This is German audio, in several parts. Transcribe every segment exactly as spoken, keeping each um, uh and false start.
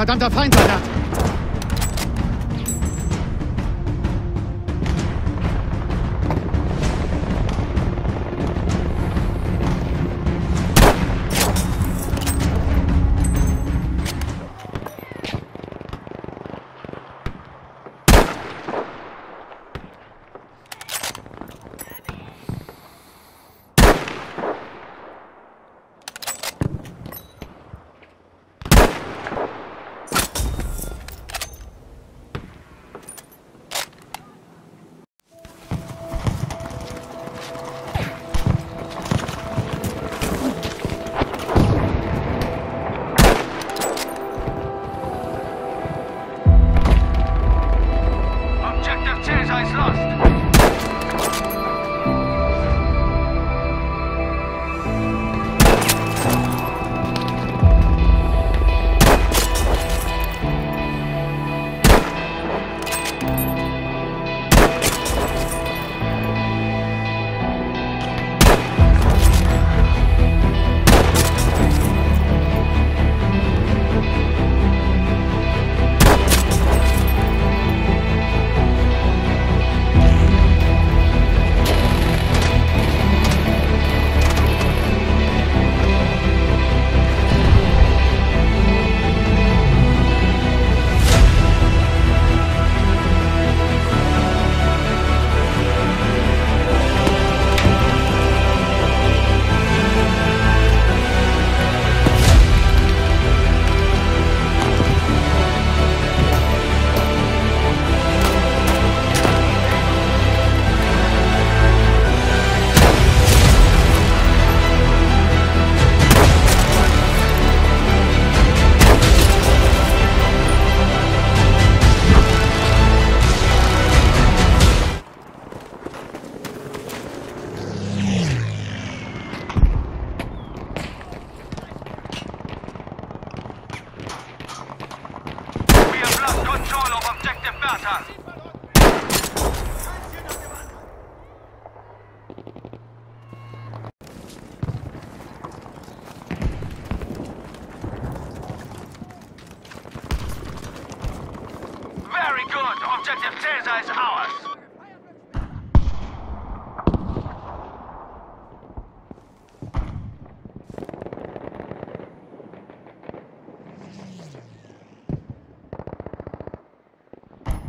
verdammter Feind, Alter!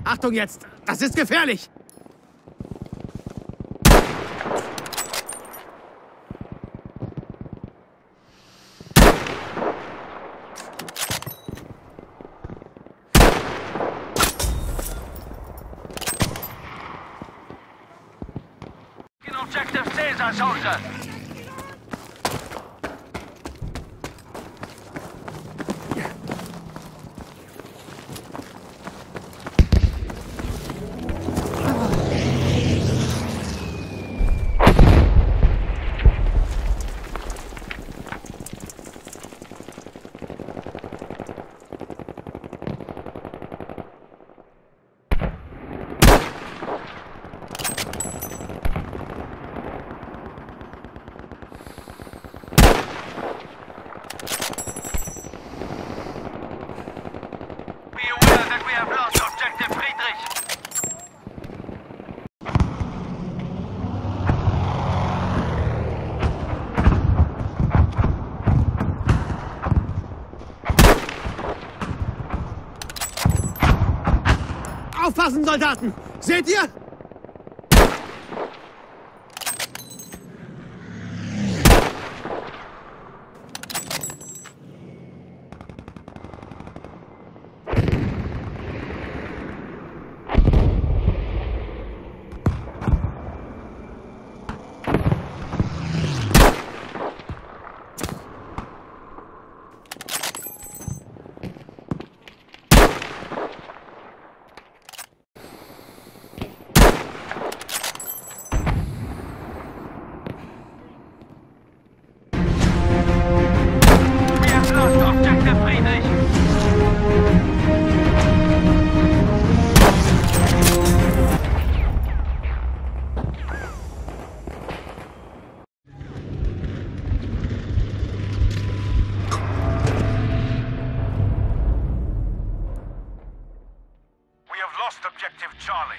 Achtung jetzt! Das ist gefährlich! Objective Caesar, soldier! Aufpassen, Soldaten! Seht ihr? Charlie.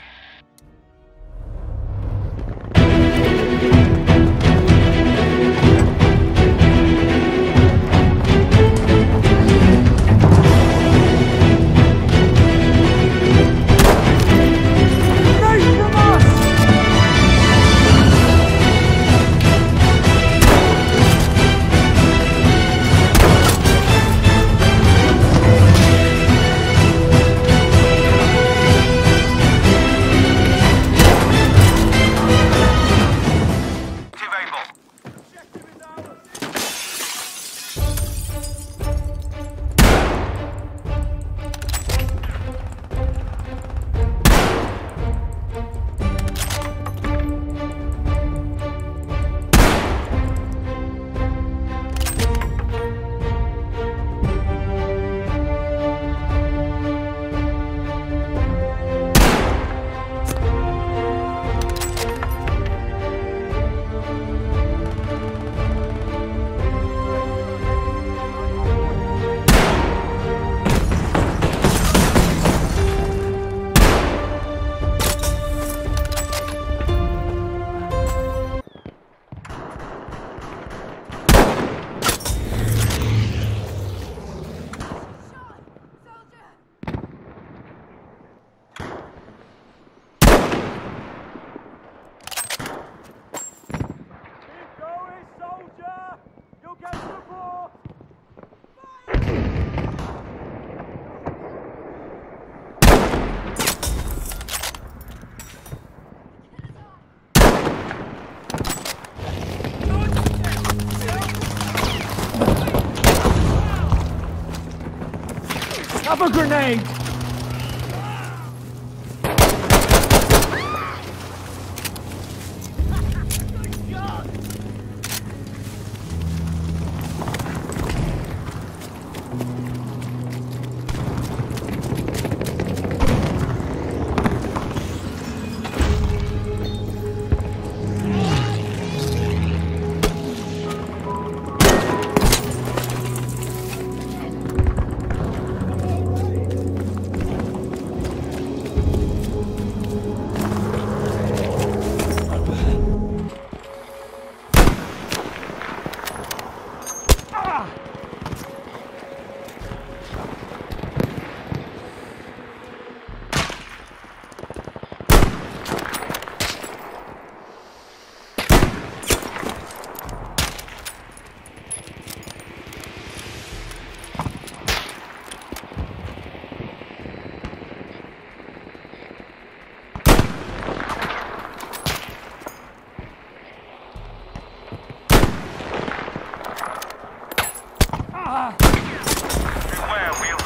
Have a grenade! Beware, we are